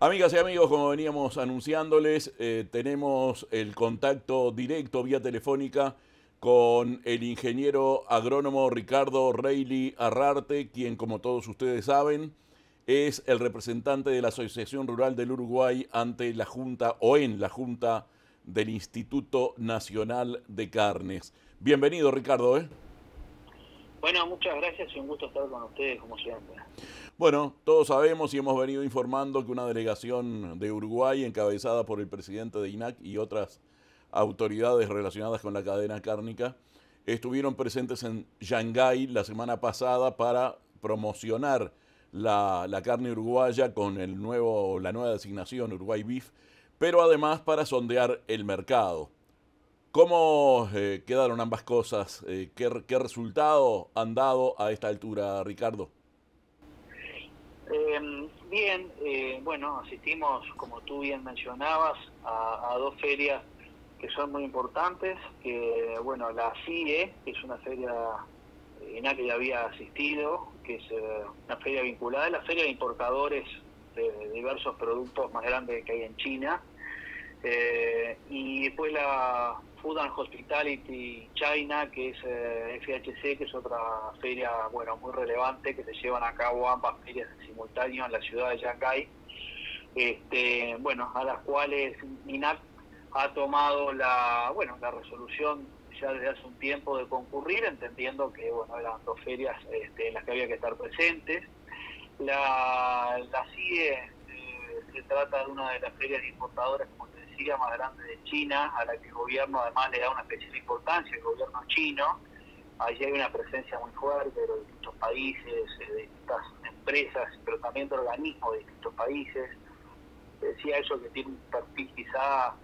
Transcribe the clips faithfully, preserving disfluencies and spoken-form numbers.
Amigas y amigos, como veníamos anunciándoles, eh, tenemos el contacto directo vía telefónica con el ingeniero agrónomo Ricardo Reilly Arrarte, quien, como todos ustedes saben, es el representante de la Asociación Rural del Uruguay ante la Junta, o en la Junta del Instituto Nacional de Carnes. Bienvenido, Ricardo. ¿eh? Bueno, muchas gracias y un gusto estar con ustedes, como siempre. Bueno, todos sabemos y hemos venido informando que una delegación de Uruguay, encabezada por el presidente de I N A C y otras autoridades relacionadas con la cadena cárnica, estuvieron presentes en Shanghái la semana pasada para promocionar la, la carne uruguaya con el nuevo, la nueva designación Uruguay Beef, pero además para sondear el mercado. ¿Cómo eh, quedaron ambas cosas? Eh, ¿qué, ¿Qué resultado han dado a esta altura, Ricardo? Eh, bien, eh, bueno, asistimos, como tú bien mencionabas, a, a dos ferias que son muy importantes, que, bueno, la C I E, que es una feria en la que ya había asistido, que es eh, una feria vinculada a la feria de importadores de, de diversos productos más grandes que hay en China, eh, y después la Food and Hospitality China, que es eh, F H C, que es otra feria, bueno, muy relevante, que se llevan a cabo ambas ferias en simultáneo en la ciudad de Shanghái, este, bueno, a las cuales I N A C ha tomado la, bueno, la resolución ya desde hace un tiempo de concurrir, entendiendo que, bueno, eran dos ferias este, en las que había que estar presentes. La, la C I E eh, se trata de una de las ferias importadoras, como te decía, más grande de China, a la que el gobierno además le da una especial importancia, el gobierno chino. Allí hay una presencia muy fuerte de los distintos países, de distintas empresas, pero también de organismos de distintos países. Decía eso, que tiene un perfil quizá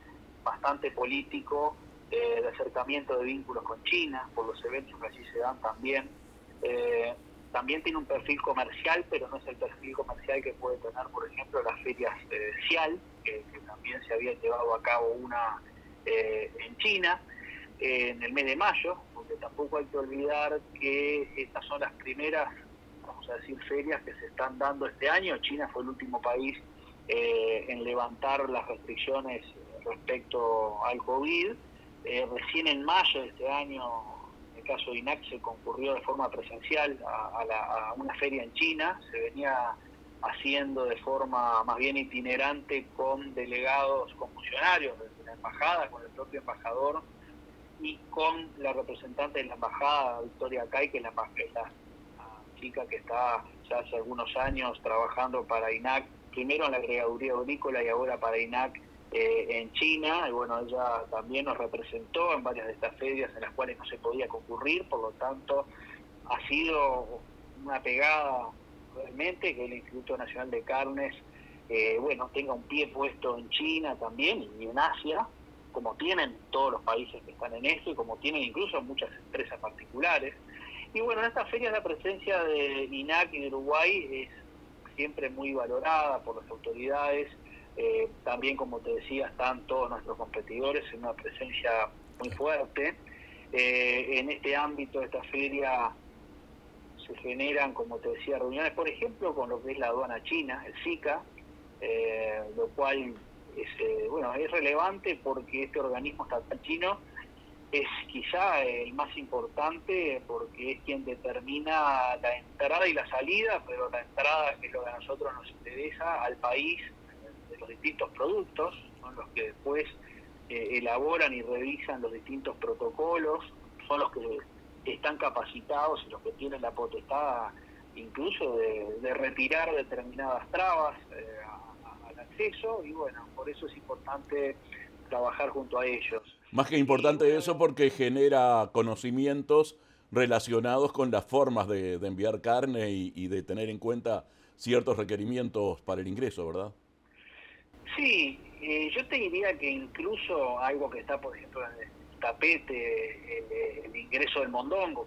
bastante político, eh, de acercamiento de vínculos con China, por los eventos que allí se dan también. Eh, también tiene un perfil comercial, pero no es el perfil comercial que puede tener, por ejemplo, las ferias eh, Sial, que, que también se había llevado a cabo una eh, en China, eh, en el mes de mayo, porque tampoco hay que olvidar que estas son las primeras, vamos a decir, ferias que se están dando este año. China fue el último país eh, en levantar las restricciones respecto al COVID. Eh, recién en mayo de este año, en el caso de I N A C, se concurrió de forma presencial a, a, la, a una feria en China. Se venía haciendo de forma más bien itinerante con delegados, con funcionarios de la embajada, con el propio embajador y con la representante de la embajada, Victoria Cai, que es la, la chica que está ya hace algunos años trabajando para I N A C, primero en la agregaduría agrícola y ahora para I N A C Eh, en China. Y bueno, ella también nos representó en varias de estas ferias en las cuales no se podía concurrir, por lo tanto ha sido una pegada realmente que el Instituto Nacional de Carnes eh, bueno, tenga un pie puesto en China también y en Asia, como tienen todos los países que están en esto y como tienen incluso muchas empresas particulares. Y bueno, en estas ferias la presencia de I N A C y de Uruguay es siempre muy valorada por las autoridades. Eh, también, como te decía, están todos nuestros competidores en una presencia muy fuerte. Eh, en este ámbito de esta feria se generan, como te decía, reuniones, por ejemplo, con lo que es la aduana china, el SICA, eh, lo cual es, eh, bueno, es relevante porque este organismo estatal chino es quizá el más importante, porque es quien determina la entrada y la salida, pero la entrada es lo que a nosotros nos interesa, al país, de los distintos productos, son los que después eh, elaboran y revisan los distintos protocolos, son los que están capacitados y los que tienen la potestad incluso de, de retirar determinadas trabas eh, a, a, al acceso, y bueno, por eso es importante trabajar junto a ellos. Más que importante, bueno, eso porque genera conocimientos relacionados con las formas de, de enviar carne y, y de tener en cuenta ciertos requerimientos para el ingreso, ¿verdad? Sí, eh, yo te diría que incluso algo que está, por ejemplo, en el tapete, el, el ingreso del mondongo.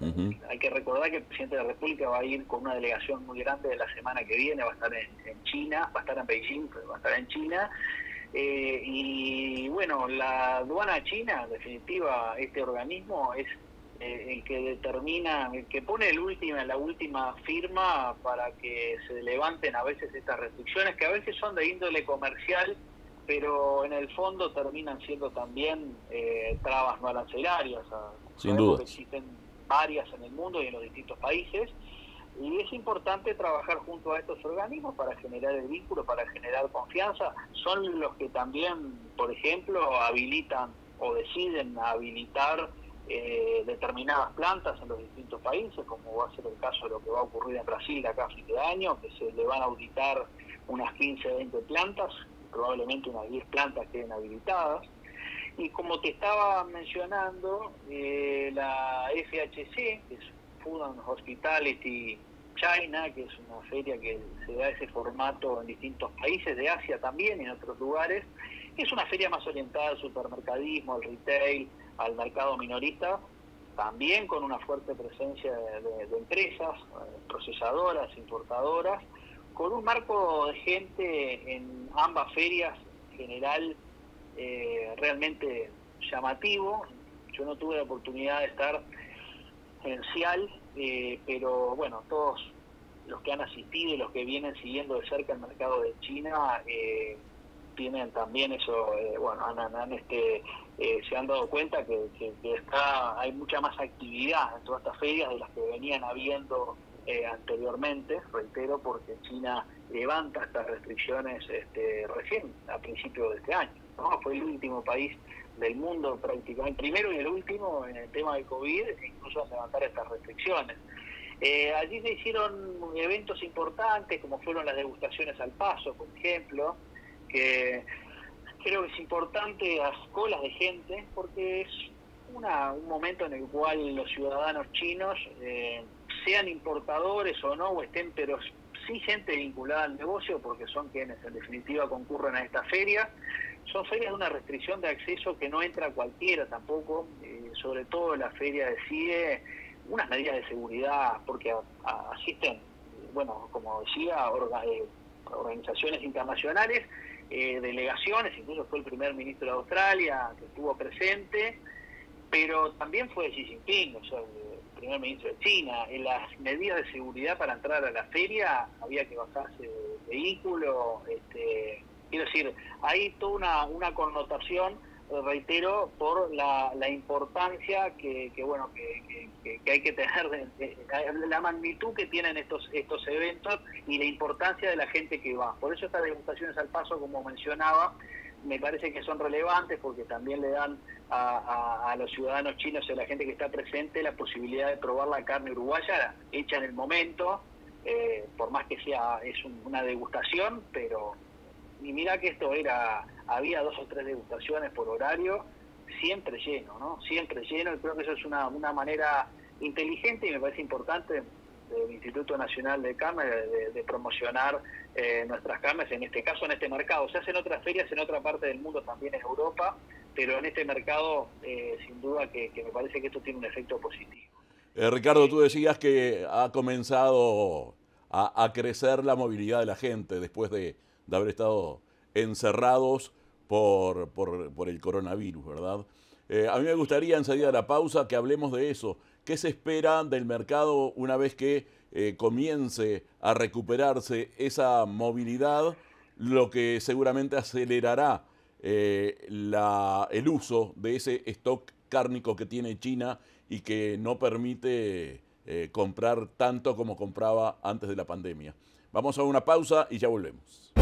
Uh-huh. Hay que recordar que el presidente de la República va a ir con una delegación muy grande de la semana que viene, va a estar en, en China, va a estar en Beijing, pero va a estar en China. Eh, y bueno, la aduana china, en definitiva, este organismo es el, el que determina, el que pone el última, la última firma para que se levanten a veces estas restricciones, que a veces son de índole comercial, pero en el fondo terminan siendo también eh, trabas no arancelarias. Sin duda. Existen varias en el mundo y en los distintos países, y es importante trabajar junto a estos organismos para generar el vínculo, para generar confianza. Son los que también, por ejemplo, habilitan o deciden habilitar eh, determinadas plantas en los distintos países, como va a ser el caso de lo que va a ocurrir en Brasil de acá a fin de año, que se le van a auditar unas quince, veinte plantas, probablemente unas diez plantas queden habilitadas. Y como te estaba mencionando, eh, la F H C, que es Food and Hospitality China, que es una feria que se da ese formato en distintos países de Asia también y en otros lugares, es una feria más orientada al supermercadismo, al retail, al mercado minorista, también con una fuerte presencia de, de, de empresas, procesadoras, importadoras, con un marco de gente en ambas ferias general eh, realmente llamativo. Yo no tuve la oportunidad de estar en Sial, eh, pero bueno, todos los que han asistido y los que vienen siguiendo de cerca el mercado de China eh, tienen también eso, eh, bueno, han, han, este, eh, se han dado cuenta que, que, que está, hay mucha más actividad en todas estas ferias de las que venían habiendo Eh, anteriormente, reitero, porque China levanta estas restricciones este, recién, a principios de este año, ¿no? Fue el último país del mundo, prácticamente, primero y el último en el tema del COVID, incluso a levantar estas restricciones. Eh, allí se hicieron eventos importantes, como fueron las degustaciones al paso, por ejemplo, que creo que es importante, las colas de gente, porque es una, un momento en el cual los ciudadanos chinos, eh, sean importadores o no, o estén, pero sí gente vinculada al negocio, porque son quienes en definitiva concurren a esta feria. Son ferias de una restricción de acceso que no entra cualquiera tampoco, eh, sobre todo la feria decide unas medidas de seguridad, porque a, a, asisten, bueno, como decía, orga, eh, organizaciones internacionales, eh, delegaciones, incluso fue el primer ministro de Australia que estuvo presente, pero también fue Xi Jinping, o sea, primer ministro de China. En las medidas de seguridad para entrar a la feria había que bajarse de vehículo, este, quiero decir, hay toda una, una connotación, reitero, por la, la importancia que, que bueno que, que, que hay que tener, la magnitud que tienen estos estos eventos y la importancia de la gente que va. Por eso estas degustaciones al paso, como mencionaba, me parece que son relevantes, porque también le dan a, a, a los ciudadanos chinos y a la gente que está presente la posibilidad de probar la carne uruguaya hecha en el momento, eh, por más que sea es un, una degustación, pero y mira que esto era, había dos o tres degustaciones por horario, siempre lleno, ¿no? Siempre lleno, y creo que eso es una, una manera inteligente y me parece importante del Instituto Nacional de Carnes de, de promocionar eh, nuestras carnes, en este caso en este mercado. Se hacen otras ferias en otra parte del mundo, también en Europa, pero en este mercado eh, sin duda que, que me parece que esto tiene un efecto positivo. Eh, Ricardo, tú decías que ha comenzado a, a crecer la movilidad de la gente después de, de haber estado encerrados por, por, por el coronavirus, ¿verdad? Eh, a mí me gustaría, enseguida de la pausa, que hablemos de eso. ¿Qué se espera del mercado una vez que eh, comience a recuperarse esa movilidad, lo que seguramente acelerará eh, la, el uso de ese stock cárnico que tiene China y que no permite eh, comprar tanto como compraba antes de la pandemia? Vamos a una pausa y ya volvemos.